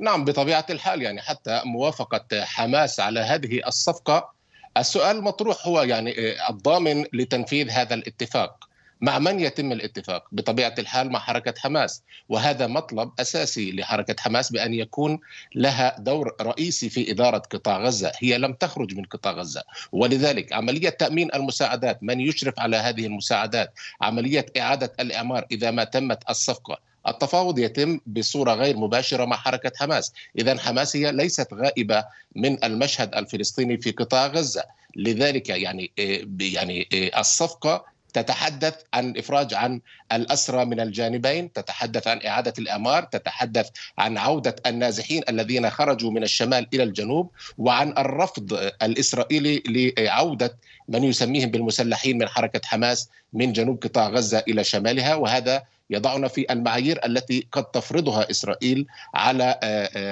نعم بطبيعة الحال، يعني حتى موافقة حماس على هذه الصفقة، السؤال المطروح هو يعني الضامن لتنفيذ هذا الاتفاق، مع من يتم الاتفاق؟ بطبيعة الحال مع حركة حماس، وهذا مطلب أساسي لحركة حماس بأن يكون لها دور رئيسي في إدارة قطاع غزة. هي لم تخرج من قطاع غزة، ولذلك عملية تأمين المساعدات، من يشرف على هذه المساعدات، عملية إعادة الإعمار إذا ما تمت الصفقة، التفاوض يتم بصورة غير مباشرة مع حركة حماس. إذن حماس هي ليست غائبة من المشهد الفلسطيني في قطاع غزة، لذلك يعني الصفقة تتحدث عن الإفراج عن الأسرى من الجانبين، تتحدث عن إعادة الإعمار، تتحدث عن عودة النازحين الذين خرجوا من الشمال إلى الجنوب، وعن الرفض الإسرائيلي لعودة من يسميهم بالمسلحين من حركة حماس من جنوب قطاع غزة إلى شمالها. وهذا يضعنا في المعايير التي قد تفرضها إسرائيل على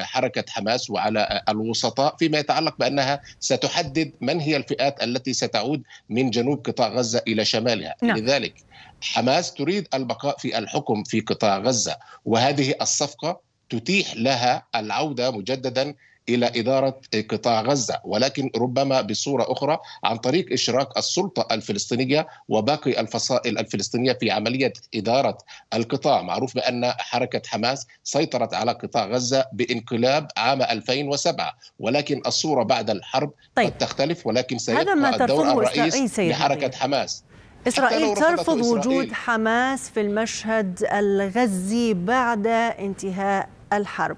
حركة حماس وعلى الوسطاء فيما يتعلق بأنها ستحدد من هي الفئات التي ستعود من جنوب قطاع غزة إلى شمالها. لذلك حماس تريد البقاء في الحكم في قطاع غزة، وهذه الصفقة تتيح لها العودة مجددا إلى إدارة قطاع غزة، ولكن ربما بصورة أخرى عن طريق إشراك السلطة الفلسطينية وباقي الفصائل الفلسطينية في عملية إدارة القطاع. معروف بأن حركة حماس سيطرت على قطاع غزة بانقلاب عام 2007، ولكن الصورة بعد الحرب قد تختلف، ولكن سيبقى الدور الرئيسي لحركة حماس. إسرائيل ترفض وجود حماس في المشهد الغزي بعد انتهاء الحرب.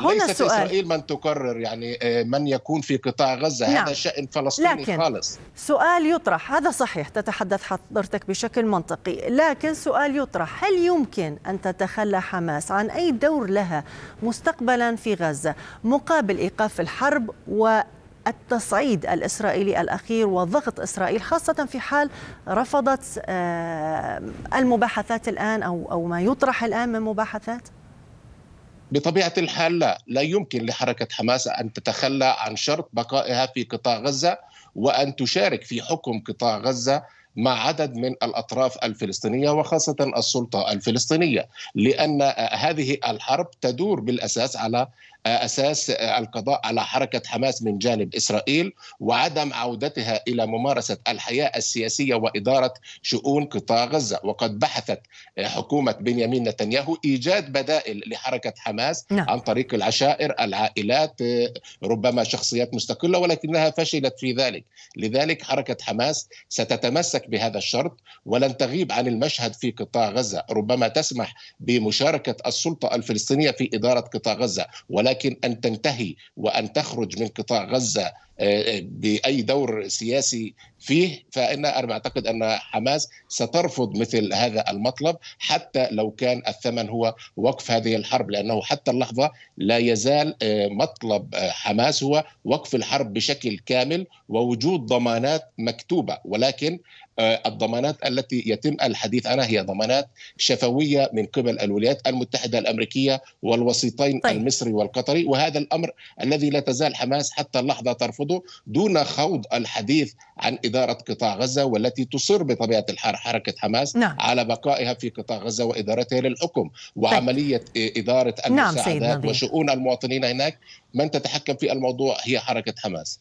ليست إسرائيل من تقرر يعني من يكون في قطاع غزة، هذا شأن فلسطيني خالص. سؤال يطرح، هذا صحيح تتحدث حضرتك بشكل منطقي، لكن سؤال يطرح، هل يمكن أن تتخلى حماس عن أي دور لها مستقبلا في غزة مقابل إيقاف الحرب والتصعيد الإسرائيلي الأخير وضغط إسرائيل، خاصة في حال رفضت المباحثات الآن أو ما يطرح الآن من مباحثات؟ بطبيعة الحال لا يمكن لحركة حماس أن تتخلى عن شرط بقائها في قطاع غزة وأن تشارك في حكم قطاع غزة مع عدد من الأطراف الفلسطينية وخاصة السلطة الفلسطينية، لأن هذه الحرب تدور بالأساس على أساس القضاء على حركة حماس من جانب إسرائيل وعدم عودتها إلى ممارسة الحياة السياسية وإدارة شؤون قطاع غزة. وقد بحثت حكومة بنيامين نتنياهو إيجاد بدائل لحركة حماس عن طريق العشائر، العائلات، ربما شخصيات مستقلة، ولكنها فشلت في ذلك. لذلك حركة حماس ستتمسك بهذا الشرط ولن تغيب عن المشهد في قطاع غزة، ربما تسمح بمشاركة السلطة الفلسطينية في إدارة قطاع غزة، ولكن أن تنتهي وأن تخرج من قطاع غزة بأي دور سياسي فيه، فإن أنا أعتقد أن حماس سترفض مثل هذا المطلب حتى لو كان الثمن هو وقف هذه الحرب، لأنه حتى اللحظة لا يزال مطلب حماس هو وقف الحرب بشكل كامل ووجود ضمانات مكتوبة، ولكن الضمانات التي يتم الحديث عنها هي ضمانات شفوية من قبل الولايات المتحدة الأمريكية والوسيطين المصري والقطري، وهذا الأمر الذي لا تزال حماس حتى اللحظة ترفضه دون خوض الحديث عن إدارة قطاع غزة، والتي تصر بطبيعة الحال حركة حماس على بقائها في قطاع غزة وإدارتها للحكم وعملية إدارة المساعدات وشؤون المواطنين هناك. من تتحكم في الموضوع هي حركة حماس.